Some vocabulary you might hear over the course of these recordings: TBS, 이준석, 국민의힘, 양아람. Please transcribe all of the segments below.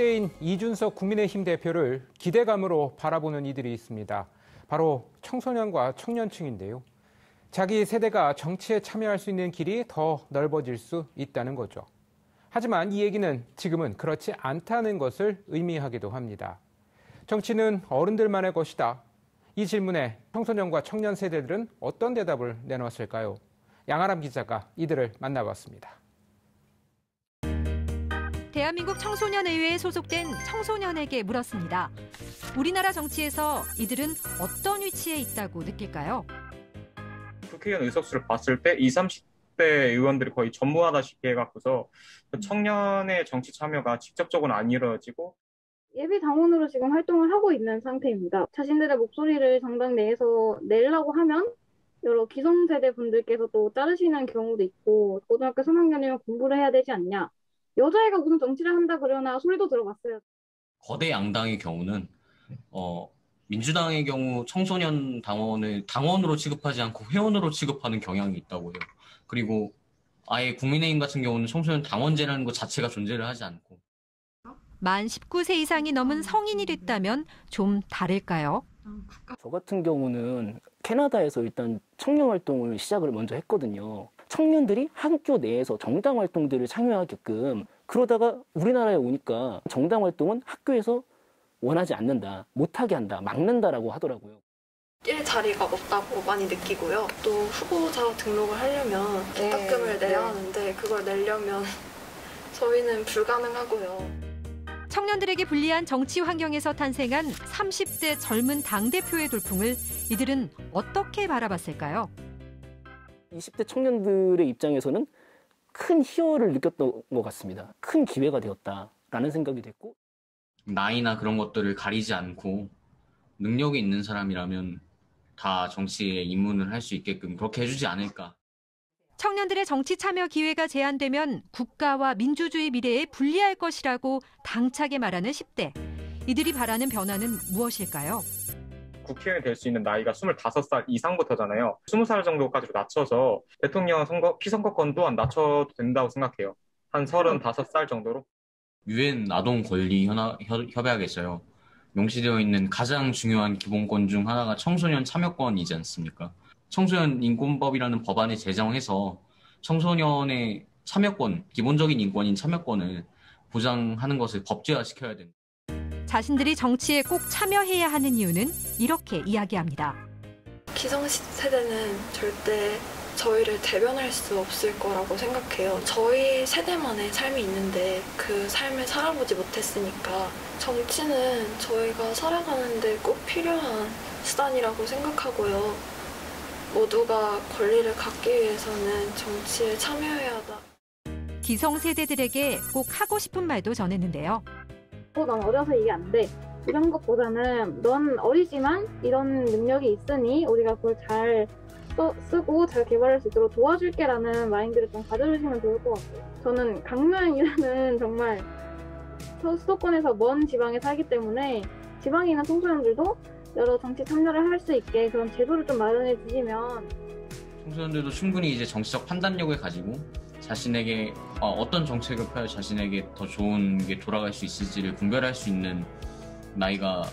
시대인 이준석 국민의힘 대표를 기대감으로 바라보는 이들이 있습니다. 바로 청소년과 청년층인데요. 자기 세대가 정치에 참여할 수 있는 길이 더 넓어질 수 있다는 거죠. 하지만 이 얘기는 지금은 그렇지 않다는 것을 의미하기도 합니다. 정치는 어른들만의 것이다. 이 질문에 청소년과 청년 세대들은 어떤 대답을 내놓았을까요? 양아람 기자가 이들을 만나봤습니다. 대한민국 청소년의회에 소속된 청소년에게 물었습니다. 우리나라 정치에서 이들은 어떤 위치에 있다고 느낄까요? 국회의원 의석수를 봤을 때 20, 30대 의원들이 거의 전무하다시피 해갖고서 청년의 정치 참여가 직접적으로는 안 이루어지고 예비 당원으로 지금 활동을 하고 있는 상태입니다. 자신들의 목소리를 정당 내에서 내려고 하면 여러 기성세대 분들께서 또 따르시는 경우도 있고 고등학교 3학년이면 공부를 해야 되지 않냐. 여자애가 무슨 정치를 한다 그러나 소리도 들어봤어요. 거대 양당의 경우는 민주당의 경우 청소년 당원을 당원으로 취급하지 않고 회원으로 취급하는 경향이 있다고 해요. 그리고 아예 국민의힘 같은 경우는 청소년 당원제라는 것 자체가 존재를 하지 않고. 만 19세 이상이 넘은 성인이 됐다면 좀 다를까요? 저 같은 경우는 캐나다에서 일단 청년 활동을 시작을 먼저 했거든요. 청년들이 학교 내에서 정당 활동들을 참여하게끔 그러다가 우리나라에 오니까 정당 활동은 학교에서 원하지 않는다, 못하게 한다, 막는다라고 하더라고요. 뛸 자리가 없다고 많이 느끼고요. 또 후보자 등록을 하려면 기탁금을 내야 하는데 그걸 내려면 저희는 불가능하고요. 청년들에게 불리한 정치 환경에서 탄생한 30대 젊은 당대표의 돌풍을 이들은 어떻게 바라봤을까요? 20대 청년들의 입장에서는 큰 희열을 느꼈던 것 같습니다. 큰 기회가 되었다라는 생각이 됐고. 나이나 그런 것들을 가리지 않고 능력이 있는 사람이라면 다 정치에 입문을 할 수 있게끔 그렇게 해주지 않을까. 청년들의 정치 참여 기회가 제한되면 국가와 민주주의 미래에 불리할 것이라고 당차게 말하는 10대. 이들이 바라는 변화는 무엇일까요? 국회의원이 될 수 있는 나이가 25살 이상부터잖아요. 20살 정도까지로 낮춰서 대통령 선거, 피선거권 또한 낮춰도 된다고 생각해요. 한 35살 정도로. 유엔 아동 권리 협약에 있어요. 명시되어 있는 가장 중요한 기본권 중 하나가 청소년 참여권이지 않습니까? 청소년 인권법이라는 법안을 제정해서 청소년의 참여권, 기본적인 인권인 참여권을 보장하는 것을 법제화시켜야 된다. 자신들이 정치에 꼭 참여해야 하는 이유는 이렇게 이야기합니다. 기성세대는 절대 저희를 대변할 수 없을 거라고 생각해요. 저희 세대만의 삶이 있는데 그 삶을 살아보지 못했으니까 정치는 저희가 살아가는 데 꼭 필요한 수단이라고 생각하고요. 모두가 권리를 갖기 위해서는 정치에 참여해야 한다. 기성세대들에게 꼭 하고 싶은 말도 전했는데요. 넌 어려서 이게 안 돼. 이런 것보다는 넌 어리지만 이런 능력이 있으니 우리가 그걸 잘 쓰고 잘 개발할 수 있도록 도와줄게라는 마인드를 좀 가져주시면 좋을 것 같아요. 저는 강릉이라는 정말 수도권에서 먼 지방에 살기 때문에 지방에 있는 청소년들도 여러 정치 참여를 할 수 있게 그런 제도를 좀 마련해 주시면 청소년들도 충분히 이제 정치적 판단력을 가지고 자신에게 어떤 정책을 펴야 자신에게 더 좋은 게 돌아갈 수 있을지를 분별할 수 있는 나이가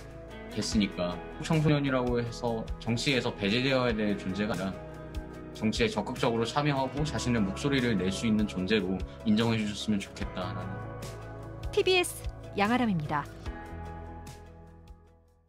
됐으니까 청소년이라고 해서 정치에서 배제되어야 될 존재가 아니라 정치에 적극적으로 참여하고 자신의 목소리를 낼 수 있는 존재로 인정해 주셨으면 좋겠다라는. TBS 양아람입니다.